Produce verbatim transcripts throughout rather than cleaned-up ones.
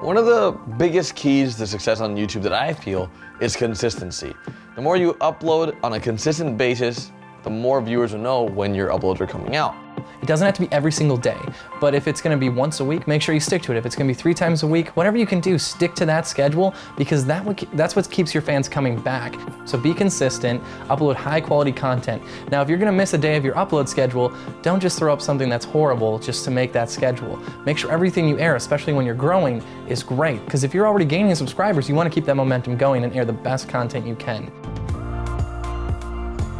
One of the biggest keys to success on YouTube that I feel is consistency. The more you upload on a consistent basis, the more viewers will know when your uploads are coming out. It doesn't have to be every single day, but if it's gonna be once a week, make sure you stick to it. If it's gonna be three times a week, whatever you can do, stick to that schedule because that would, that's what keeps your fans coming back. So be consistent, upload high quality content. Now, if you're gonna miss a day of your upload schedule, don't just throw up something that's horrible just to make that schedule. Make sure everything you air, especially when you're growing, is great. Because if you're already gaining subscribers, you wanna keep that momentum going and air the best content you can.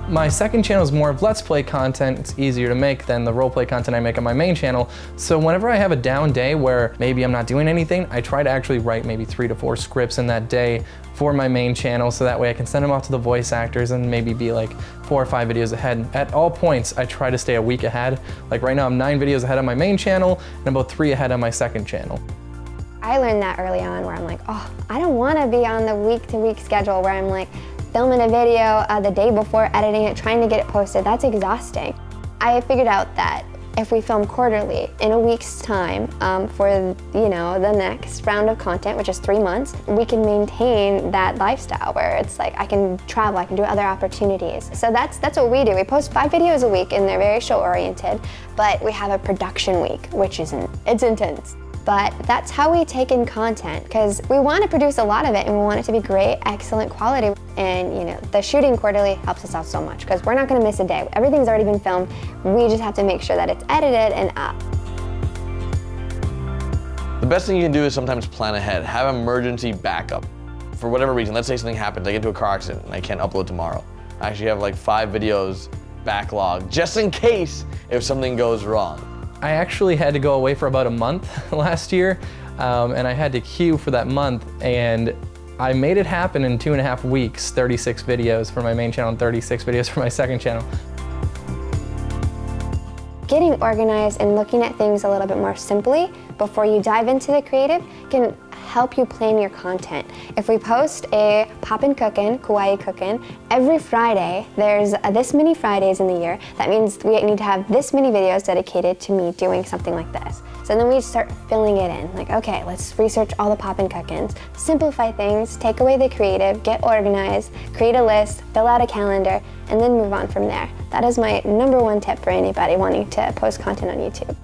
My second channel is more of Let's Play content. It's easier to make than the roleplay content I make on my main channel. So whenever I have a down day where maybe I'm not doing anything, I try to actually write maybe three to four scripts in that day for my main channel so that way I can send them off to the voice actors and maybe be like four or five videos ahead. At all points, I try to stay a week ahead. Like right now, I'm nine videos ahead on my main channel and about three ahead on my second channel. I learned that early on where I'm like, oh, I don't want to be on the week-to-week schedule where I'm like, filming a video uh, the day before, editing it, trying to get it posted, that's exhausting. I figured out that if we film quarterly, in a week's time um, for you know the next round of content, which is three months, we can maintain that lifestyle where it's like I can travel, I can do other opportunities. So that's, that's what we do. We post five videos a week and they're very show-oriented, but we have a production week, which is it's intense. But that's how we take in content because we want to produce a lot of it and we want it to be great, excellent quality. And you know, the shooting quarterly helps us out so much because we're not going to miss a day. Everything's already been filmed. We just have to make sure that it's edited and up. The best thing you can do is sometimes plan ahead. Have emergency backup. For whatever reason, let's say something happens. I get into a car accident and I can't upload tomorrow. I actually have like five videos backlogged just in case if something goes wrong. I actually had to go away for about a month last year, um, and I had to queue for that month, and I made it happen in two and a half weeks, thirty-six videos for my main channel and thirty-six videos for my second channel. Getting organized and looking at things a little bit more simply before you dive into the creative can help you plan your content. If we post a Poppin' Cookin', Kawaii Cookin', every Friday, there's this many Fridays in the year. That means we need to have this many videos dedicated to me doing something like this. So then we start filling it in. Like, okay, let's research all the Poppin' Cookin's, simplify things, take away the creative, get organized, create a list, fill out a calendar, and then move on from there. That is my number one tip for anybody wanting to post content on YouTube.